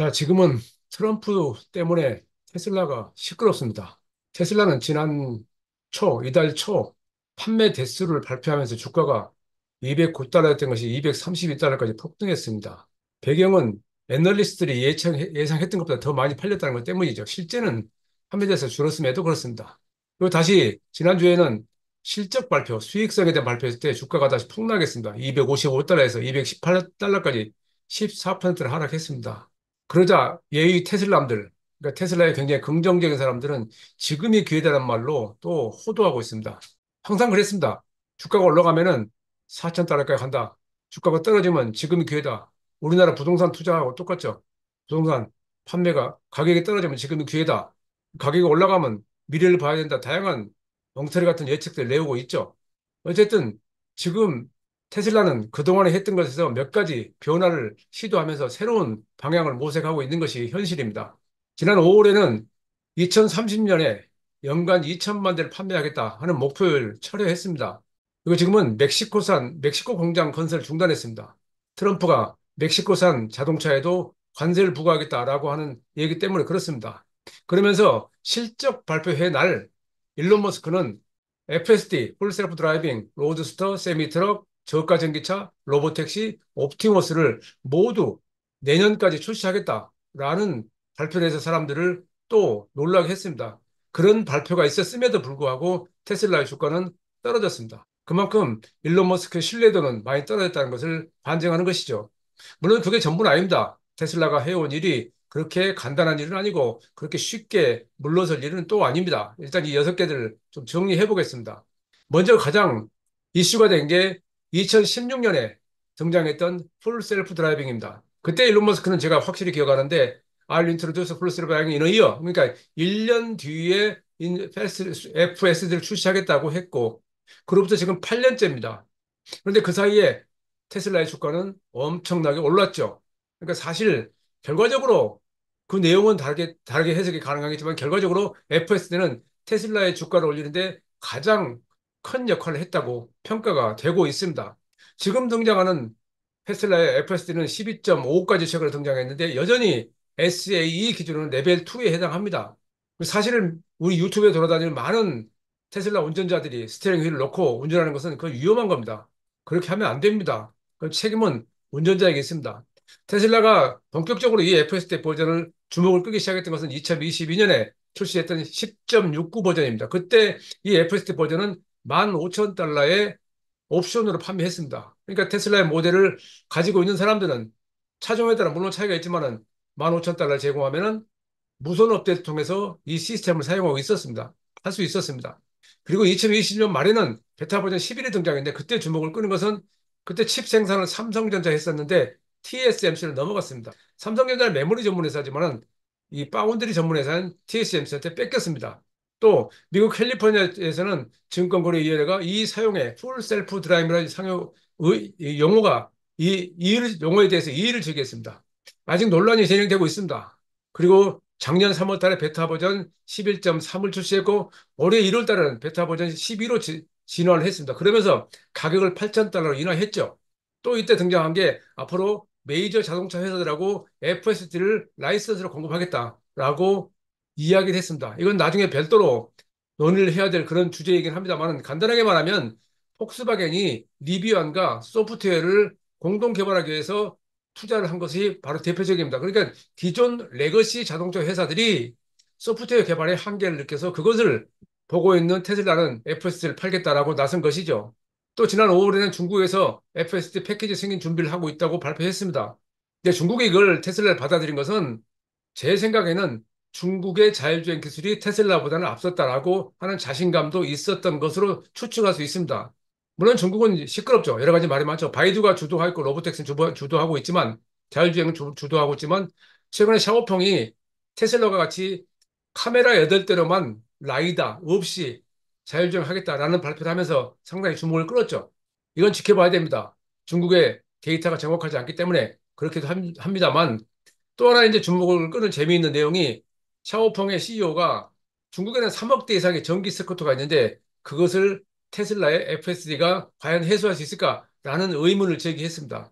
자, 지금은 트럼프 때문에 테슬라가 시끄럽습니다. 테슬라는 지난 이달 초 판매 대수를 발표하면서 주가가 209달러였던 것이 232달러까지 폭등했습니다. 배경은 애널리스트들이 예상했던 것보다 더 많이 팔렸다는 것 때문이죠. 실제는 판매 대수가 줄었음에도 그렇습니다. 그리고 다시 지난주에는 실적 발표, 수익성에 대한 발표했을 때 주가가 다시 폭락했습니다. 255달러에서 218달러까지 14%를 하락했습니다. 그러자 예의 테슬라들, 그러니까 테슬라에 굉장히 긍정적인 사람들은 지금이 기회다란 말로 또 호도하고 있습니다. 항상 그랬습니다. 주가가 올라가면은 4,000달러까지 간다. 주가가 떨어지면 지금이 기회다. 우리나라 부동산 투자하고 똑같죠. 부동산 판매가 가격이 떨어지면 지금이 기회다. 가격이 올라가면 미래를 봐야 된다. 다양한 엉터리 같은 예측들 내오고 있죠. 어쨌든 지금 테슬라는 그동안에 했던 것에서 몇 가지 변화를 시도하면서 새로운 방향을 모색하고 있는 것이 현실입니다. 지난 5월에는 2030년에 연간 2천만 대를 판매하겠다 하는 목표를 철회했습니다. 그리고 지금은 멕시코 공장 건설을 중단했습니다. 트럼프가 멕시코산 자동차에도 관세를 부과하겠다라고 하는 얘기 때문에 그렇습니다. 그러면서 실적 발표회 날 일론 머스크는 FSD, 풀셀프 드라이빙, 로드스터, 세미트럭, 저가 전기차, 로보택시, 옵티머스를 모두 내년까지 출시하겠다라는 발표를 해서 사람들을 또 놀라게 했습니다. 그런 발표가 있었음에도 불구하고 테슬라의 주가는 떨어졌습니다. 그만큼 일론 머스크의 신뢰도는 많이 떨어졌다는 것을 반증하는 것이죠. 물론 그게 전부는 아닙니다. 테슬라가 해온 일이 그렇게 간단한 일은 아니고 그렇게 쉽게 물러설 일은 또 아닙니다. 일단 이 6개를 좀 정리해 보겠습니다. 먼저 가장 이슈가 된 게 2016년에 등장했던 풀 셀프 드라이빙입니다. 그때 일론 머스크는 제가 확실히 기억하는데 I'll introduce full self-driving in a year. 그러니까 1년 뒤에 FSD를 출시하겠다고 했고 그로부터 지금 8년째입니다. 그런데 그 사이에 테슬라의 주가는 엄청나게 올랐죠. 그러니까 사실 결과적으로 그 내용은 다르게 해석이 가능하겠지만 결과적으로 FSD는 테슬라의 주가를 올리는데 가장 큰 역할을 했다고 평가가 되고 있습니다. 지금 등장하는 테슬라의 FSD는 12.5까지 최근에 등장했는데 여전히 SAE 기준으로는 레벨 2에 해당합니다. 사실은 우리 유튜브에 돌아다니는 많은 테슬라 운전자들이 스티어링 휠을 놓고 운전하는 것은 그건 위험한 겁니다. 그렇게 하면 안 됩니다. 그 책임은 운전자에게 있습니다. 테슬라가 본격적으로 이 FSD 버전을 주목을 끄기 시작했던 것은 2022년에 출시했던 10.69 버전입니다. 그때 이 FSD 버전은 15,000달러의 옵션으로 판매했습니다. 그러니까 테슬라의 모델을 가지고 있는 사람들은 차종에 따라 물론 차이가 있지만은 15,000달러를 제공하면은 무선 업데이트를 통해서 이 시스템을 사용하고 있었습니다. 할 수 있었습니다. 그리고 2020년 말에는 베타 버전 11이 등장했는데 그때 주목을 끄는 것은 그때 칩 생산을 삼성전자 했었는데 TSMC를 넘어갔습니다. 삼성전자는 메모리 전문 회사지만은 이 파운드리 전문 회사는 TSMC한테 뺏겼습니다. 또 미국 캘리포니아에서는 증권거래위원회가 이 사용에 풀 셀프 드라이빙이라는 용어에 대해서 이의를 제기했습니다. 아직 논란이 진행되고 있습니다. 그리고 작년 3월 달에 베타 버전 11.3을 출시했고 올해 1월 달에는 베타 버전 12로 진화를 했습니다. 그러면서 가격을 8,000달러로 인하했죠. 또 이때 등장한 게 앞으로 메이저 자동차 회사들하고 FSD를 라이선스로 공급하겠다라고 이야기를 했습니다. 이건 나중에 별도로 논의를 해야 될 그런 주제이긴 합니다만 간단하게 말하면 폭스바겐이 리비안과 소프트웨어를 공동 개발하기 위해서 투자를 한 것이 바로 대표적입니다. 그러니까 기존 레거시 자동차 회사들이 소프트웨어 개발의 한계를 느껴서 그것을 보고 있는 테슬라는 FSD를 팔겠다라고 나선 것이죠. 또 지난 5월에는 중국에서 FSD 패키지 승인 준비를 하고 있다고 발표했습니다. 근데 중국이 이걸 테슬라를 받아들인 것은 제 생각에는 중국의 자율주행 기술이 테슬라보다는 앞섰다라고 하는 자신감도 있었던 것으로 추측할 수 있습니다. 물론 중국은 시끄럽죠. 여러 가지 말이 많죠. 바이두가 주도하고 있고 로보택시는 주도하고 있지만 자율주행은 주도하고 있지만 최근에 샤오펑이 테슬라와 같이 카메라 8대로만 라이다 없이 자율주행 하겠다라는 발표를 하면서 상당히 주목을 끌었죠. 이건 지켜봐야 됩니다. 중국의 데이터가 정확하지 않기 때문에 그렇게도 합니다만 또 하나 이제 주목을 끄는 재미있는 내용이 샤오펑의 CEO가 중국에는 3억대 이상의 전기 스쿠터가 있는데 그것을 테슬라의 FSD가 과연 해소할 수 있을까라는 의문을 제기했습니다.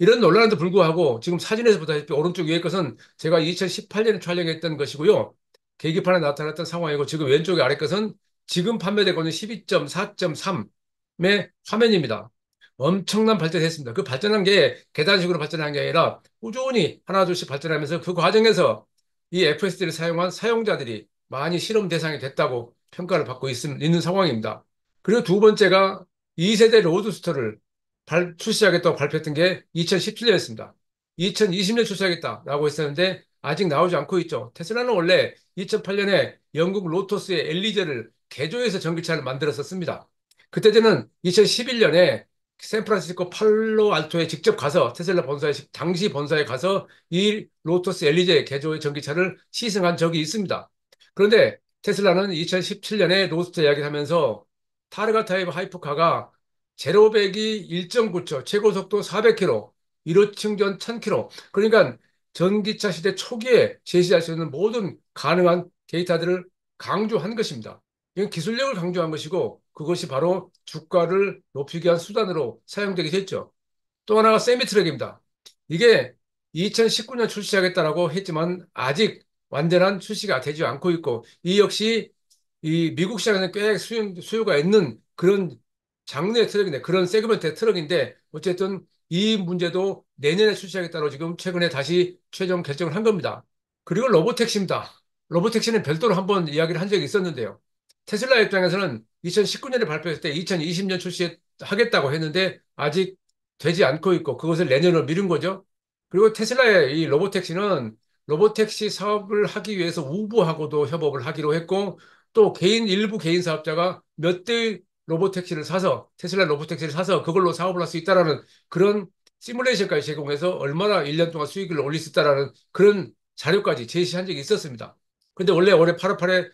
이런 논란에도 불구하고 지금 사진에서 보다시피 오른쪽 위에 것은 제가 2018년에 촬영했던 것이고요. 계기판에 나타났던 상황이고, 지금 왼쪽 아래 것은 지금 판매되고 있는 12.4.3의 화면입니다. 엄청난 발전을 했습니다. 그 발전한 게 계단식으로 발전한 게 아니라 꾸준히 하나둘씩 발전하면서 그 과정에서 이 FSD를 사용한 사용자들이 많이 실험 대상이 됐다고 평가를 받고 있는 상황입니다. 그리고 두 번째가 2세대 로드스터를 출시하겠다고 발표했던 게 2017년이었습니다. 2020년 출시하겠다라고 했었는데 아직 나오지 않고 있죠. 테슬라는 원래 2008년에 영국 로토스의 엘리제를 개조해서 전기차를 만들었었습니다. 그때 저는 2011년에 샌프란시스코 팔로알토에 직접 가서 테슬라 본사에 당시 본사에 가서 이 로토스 엘리제 개조의 전기차를 시승한 적이 있습니다. 그런데 테슬라는 2017년에 로드스터 이야기를 하면서 타르가 타입 하이퍼카가 제로백이 1.9초, 최고속도 400km, 1호 충전 1000km, 그러니까 전기차 시대 초기에 제시할 수 있는 모든 가능한 데이터들을 강조한 것입니다. 이건 기술력을 강조한 것이고, 그것이 바로 주가를 높이기 위한 수단으로 사용되게 됐죠. 또 하나가 세미트럭입니다. 이게 2019년 출시하겠다라고 했지만 아직 완전한 출시가 되지 않고 있고, 이 역시 이 미국 시장에는 꽤 수요가 있는 그런 장르의 트럭인데, 그런 세그먼트의 트럭인데, 어쨌든 이 문제도 내년에 출시하겠다고 지금 최근에 다시 최종 결정을 한 겁니다. 그리고 로보택시입니다. 로보택시는 별도로 한번 이야기를 한 적이 있었는데요. 테슬라 입장에서는 2019년에 발표했을 때 2020년 출시하겠다고 했는데 아직 되지 않고 있고, 그것을 내년으로 미룬 거죠. 그리고 테슬라의 이 로보택시는 로보택시 사업을 하기 위해서 우버하고도 협업을 하기로 했고, 또 일부 개인 사업자가 몇 대의 로보택시를 사서, 테슬라 로보택시를 사서 그걸로 사업을 할 수 있다라는 그런 시뮬레이션까지 제공해서 얼마나 1년 동안 수익을 올릴 수 있다라는 그런 자료까지 제시한 적이 있었습니다. 그런데 원래 올해 8월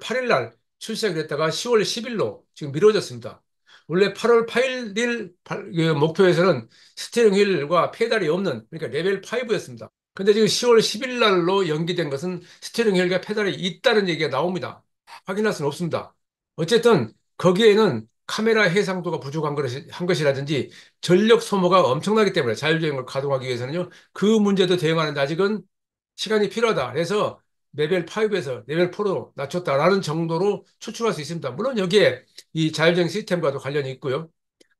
8일 날 출시하기로 했다가 10월 10일로 지금 미뤄졌습니다. 원래 8월 8일 목표에서는 스티어링 휠과 페달이 없는, 그러니까 레벨 5였습니다. 근데 지금 10월 10일 날로 연기된 것은 스티어링 휠과 페달이 있다는 얘기가 나옵니다. 확인할 수는 없습니다. 어쨌든 거기에는 카메라 해상도가 부족한 것이라든지 전력 소모가 엄청나기 때문에 자율주행을 가동하기 위해서는요, 그 문제도 대응하는데 아직은 시간이 필요하다. 그래서 레벨 5에서 레벨 4로 낮췄다라는 정도로 추측할 수 있습니다. 물론 여기에 이 자율주행 시스템과도 관련이 있고요.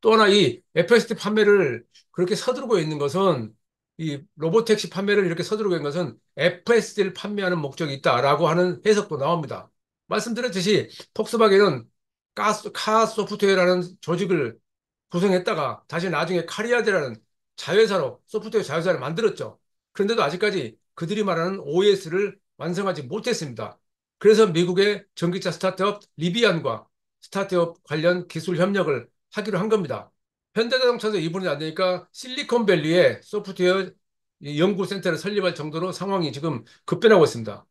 또 하나, 이 FSD 판매를 그렇게 서두르고 있는 것은, 이 로보택시 판매를 이렇게 서두르고 있는 것은 FSD를 판매하는 목적이 있다라고 하는 해석도 나옵니다. 말씀드렸듯이 폭스바겐은 카 소프트웨어라는 조직을 구성했다가 다시 나중에 카리아드라는 자회사로, 소프트웨어 자회사를 만들었죠. 그런데도 아직까지 그들이 말하는 OS를 완성하지 못했습니다. 그래서 미국의 전기차 스타트업 리비안과 스타트업 관련 기술 협력을 하기로 한 겁니다. 현대자동차도 이분이 안 되니까 실리콘밸리에 소프트웨어 연구센터를 설립할 정도로 상황이 지금 급변하고 있습니다.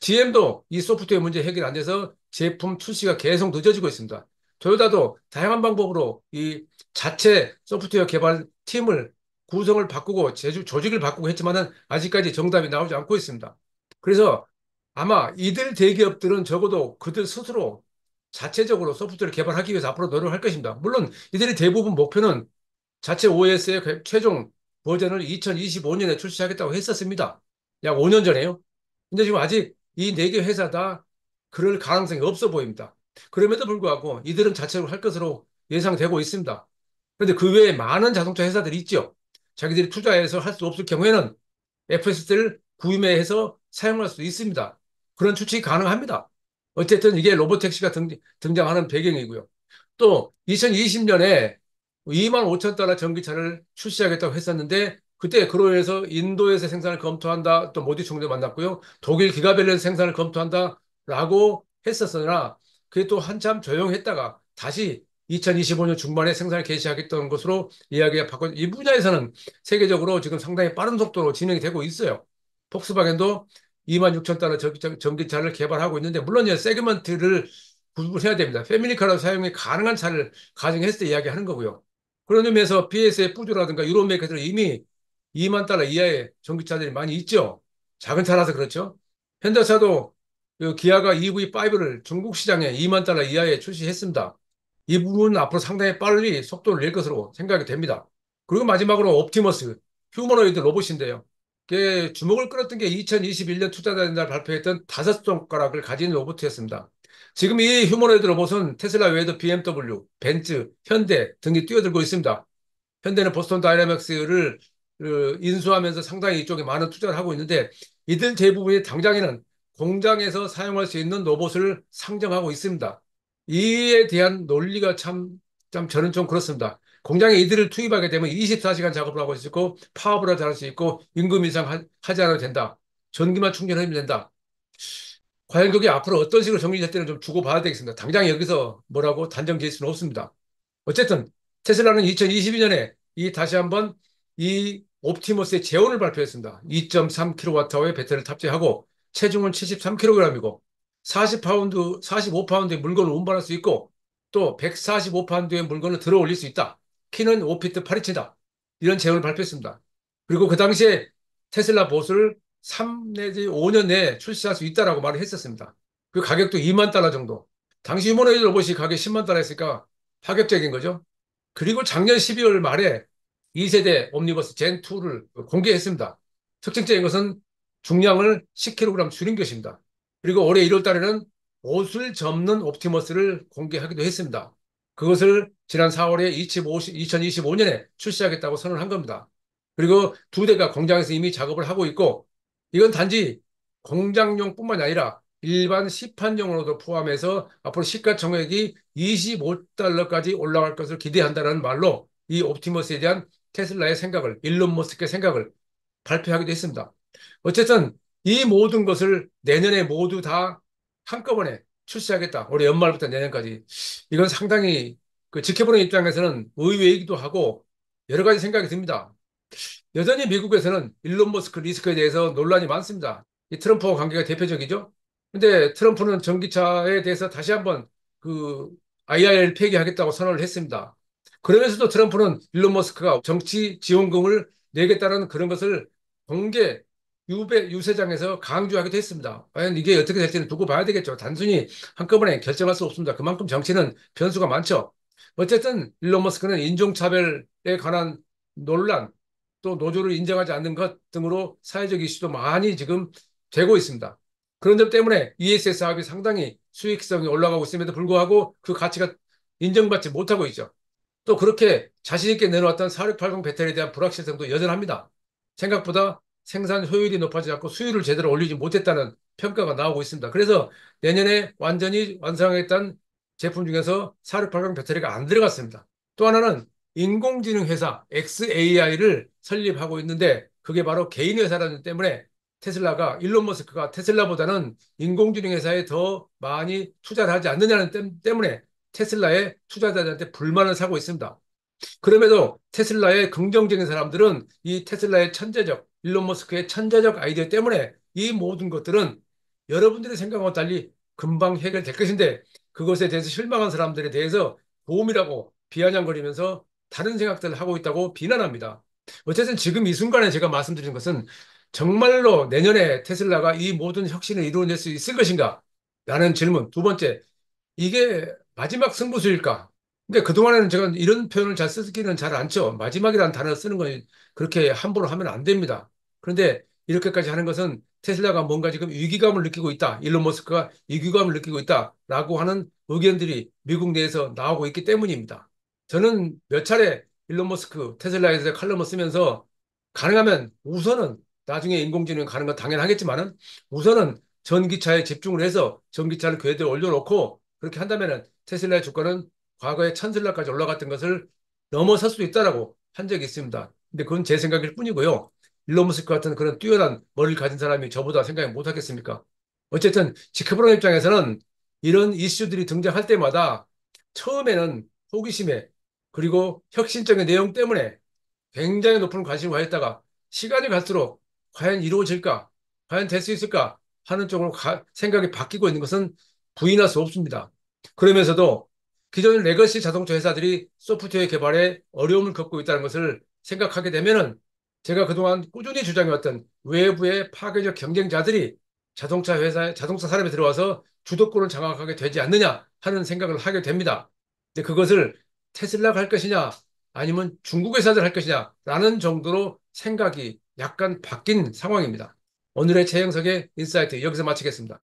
GM도 이 소프트웨어 문제 해결 안 돼서 제품 출시가 계속 늦어지고 있습니다. 토요타도 다양한 방법으로 이 자체 소프트웨어 개발 팀을 구성을 바꾸고 조직을 바꾸고 했지만은 아직까지 정답이 나오지 않고 있습니다. 그래서 아마 이들 대기업들은 적어도 그들 스스로 자체적으로 소프트웨어를 개발하기 위해서 앞으로 노력을 할 것입니다. 물론 이들의 대부분 목표는 자체 OS의 최종 버전을 2025년에 출시하겠다고 했었습니다. 약 5년 전에요. 근데 지금 아직 이 4개 회사 다 그럴 가능성이 없어 보입니다. 그럼에도 불구하고 이들은 자체적으로 할 것으로 예상되고 있습니다. 그런데 그 외에 많은 자동차 회사들이 있죠. 자기들이 투자해서 할 수 없을 경우에는 FSD를 구매해서 사용할 수 있습니다. 그런 추측이 가능합니다. 어쨌든 이게 로보택시가 등장하는 배경이고요. 또 2020년에 25,000달러 전기차를 출시하겠다고 했었는데, 그때 그로 인해서 인도에서 생산을 검토한다, 또 모디 총리도 만났고요. 독일 기가벨렌 생산을 검토한다라고 했었으나 그게 또 한참 조용했다가 다시 2025년 중반에 생산을 개시하겠다는 것으로 이야기가 바뀌고, 이 분야에서는 세계적으로 지금 상당히 빠른 속도로 진행이 되고 있어요. 폭스바겐도 26,000달러 전기차를 개발하고 있는데, 물론 세그먼트를 구분해야 됩니다. 패밀리카로 사용이 가능한 차를 가정했을 때 이야기하는 거고요. 그런 의미에서 PSA, 푸드라든가 유럽 메이커들은 이미 2만 달러 이하의 전기차들이 많이 있죠. 작은 차라서 그렇죠. 현대차도 기아가 EV5를 중국 시장에 2만 달러 이하에 출시했습니다. 이 부분은 앞으로 상당히 빨리 속도를 낼 것으로 생각이 됩니다. 그리고 마지막으로 옵티머스, 휴머노이드 로봇인데요. 그게 주목을 끌었던 게 2021년 투자자의 날 발표했던 5손가락을 가진 로봇이었습니다. 지금 이 휴머노이드 로봇은 테슬라 외에도 BMW, 벤츠, 현대 등이 뛰어들고 있습니다. 현대는 보스턴 다이내믹스를 인수하면서 상당히 이쪽에 많은 투자를 하고 있는데, 이들 대부분이 당장에는 공장에서 사용할 수 있는 로봇을 상정하고 있습니다. 이에 대한 논리가 참 저는 좀 그렇습니다. 공장에 이들을 투입하게 되면 24시간 작업을 하고 있고 파업을 잘 할 수 있고 임금 인상 하지 않아도 된다. 전기만 충전하면 된다. 과연 그게 앞으로 어떤 식으로 정리될지는 좀 두고 봐야 되겠습니다. 당장 여기서 뭐라고 단정 지을 수는 없습니다. 어쨌든 테슬라는 2022년에 다시 한번 이 옵티머스의 재원을 발표했습니다. 2.3kWh의 배터리를 탑재하고 체중은 73kg이고 45파운드의 물건을 운반할 수 있고 또 145파운드의 물건을 들어 올릴 수 있다. 키는 5피트 8인치다. 이런 재원을 발표했습니다. 그리고 그 당시에 테슬라 봇을 3 내지 5년 내에 출시할 수 있다라고 말을 했었습니다. 그 가격도 2만 달러 정도. 당시 휴머노이드 로봇이 가격이 10만 달러 했으니까 파격적인 거죠. 그리고 작년 12월 말에 2세대 옴니버스 젠2를 공개했습니다. 특징적인 것은 중량을 10kg 줄인 것입니다. 그리고 올해 1월 달에는 옷을 접는 옵티머스를 공개하기도 했습니다. 그것을 지난 4월에 2025년에 출시하겠다고 선언한 겁니다. 그리고 두 대가 공장에서 이미 작업을 하고 있고, 이건 단지 공장용뿐만 아니라 일반 시판용으로도 포함해서 앞으로 시가총액이 25달러까지 올라갈 것을 기대한다는 말로 이 옵티머스에 대한 테슬라의 생각을, 일론 머스크의 생각을 발표하기도 했습니다. 어쨌든 이 모든 것을 내년에 모두 다 한꺼번에 출시하겠다. 올해 연말부터 내년까지. 이건 상당히 지켜보는 입장에서는 의외이기도 하고 여러 가지 생각이 듭니다. 여전히 미국에서는 일론 머스크 리스크에 대해서 논란이 많습니다. 이 트럼프와 관계가 대표적이죠. 근데 트럼프는 전기차에 대해서 다시 한번 IRA를 폐기하겠다고 선언을 했습니다. 그러면서도 트럼프는 일론 머스크가 정치 지원금을 내겠다는 그런 것을 공개 유세장에서 강조하기도 했습니다. 과연 이게 어떻게 될지는 두고 봐야 되겠죠. 단순히 한꺼번에 결정할 수 없습니다. 그만큼 정치는 변수가 많죠. 어쨌든 일론 머스크는 인종차별에 관한 논란, 또 노조를 인정하지 않는 것 등으로 사회적 이슈도 많이 지금 되고 있습니다. 그런 점 때문에 ESS 사업이 상당히 수익성이 올라가고 있음에도 불구하고 그 가치가 인정받지 못하고 있죠. 또 그렇게 자신 있게 내놓았던 4680 배터리에 대한 불확실성도 여전합니다. 생각보다 생산 효율이 높아지지 않고 수율을 제대로 올리지 못했다는 평가가 나오고 있습니다. 그래서 내년에 완전히 완성했던 제품 중에서 4680 배터리가 안 들어갔습니다. 또 하나는 인공지능 회사 xAI를 설립하고 있는데 그게 바로 개인 회사라는 때문에 테슬라가, 일론 머스크가 테슬라보다는 인공지능 회사에 더 많이 투자를 하지 않느냐는 때문에 테슬라의 투자자들한테 불만을 사고 있습니다. 그럼에도 테슬라의 긍정적인 사람들은 이 테슬라의 천재적, 일론 머스크의 천재적 아이디어 때문에 이 모든 것들은 여러분들의 생각과 달리 금방 해결될 것인데 그것에 대해서 실망한 사람들에 대해서 도움이라고 비아냥거리면서 다른 생각들을 하고 있다고 비난합니다. 어쨌든 지금 이 순간에 제가 말씀드린 것은 정말로 내년에 테슬라가 이 모든 혁신을 이루어낼 수 있을 것인가? 라는 질문. 두 번째, 이게 마지막 승부수일까? 근데 그동안에는 제가 이런 표현을 잘 쓰기는 잘 않죠. 마지막이라는 단어를 쓰는 건 그렇게 함부로 하면 안 됩니다. 그런데 이렇게까지 하는 것은 테슬라가 뭔가 지금 위기감을 느끼고 있다. 일론 머스크가 위기감을 느끼고 있다라고 하는 의견들이 미국 내에서 나오고 있기 때문입니다. 저는 몇 차례 일론 머스크 테슬라에 대해서 칼럼을 쓰면서 가능하면 우선은 나중에 인공지능 가는 건 당연하겠지만은 우선은 전기차에 집중을 해서 전기차를 궤도에 올려놓고 그렇게 한다면은 테슬라의 주가는 과거에 1000달러까지 올라갔던 것을 넘어설 수도 있다라고 한 적이 있습니다. 근데 그건 제 생각일 뿐이고요. 일론 머스크 같은 그런 뛰어난 머리를 가진 사람이 저보다 생각이 못하겠습니까? 어쨌든 지켜보는 입장에서는 이런 이슈들이 등장할 때마다 처음에는 호기심에 그리고 혁신적인 내용 때문에 굉장히 높은 관심을 가졌다가 시간이 갈수록 과연 이루어질까? 과연 될 수 있을까? 하는 쪽으로 생각이 바뀌고 있는 것은 부인할 수 없습니다. 그러면서도 기존 레거시 자동차 회사들이 소프트웨어 개발에 어려움을 겪고 있다는 것을 생각하게 되면은 제가 그동안 꾸준히 주장해왔던 외부의 파괴적 경쟁자들이 자동차 산업에 들어와서 주도권을 장악하게 되지 않느냐 하는 생각을 하게 됩니다. 근데 그것을 테슬라가 할 것이냐 아니면 중국 회사들 할 것이냐 라는 정도로 생각이 약간 바뀐 상황입니다. 오늘의 최영석의 인사이트 여기서 마치겠습니다.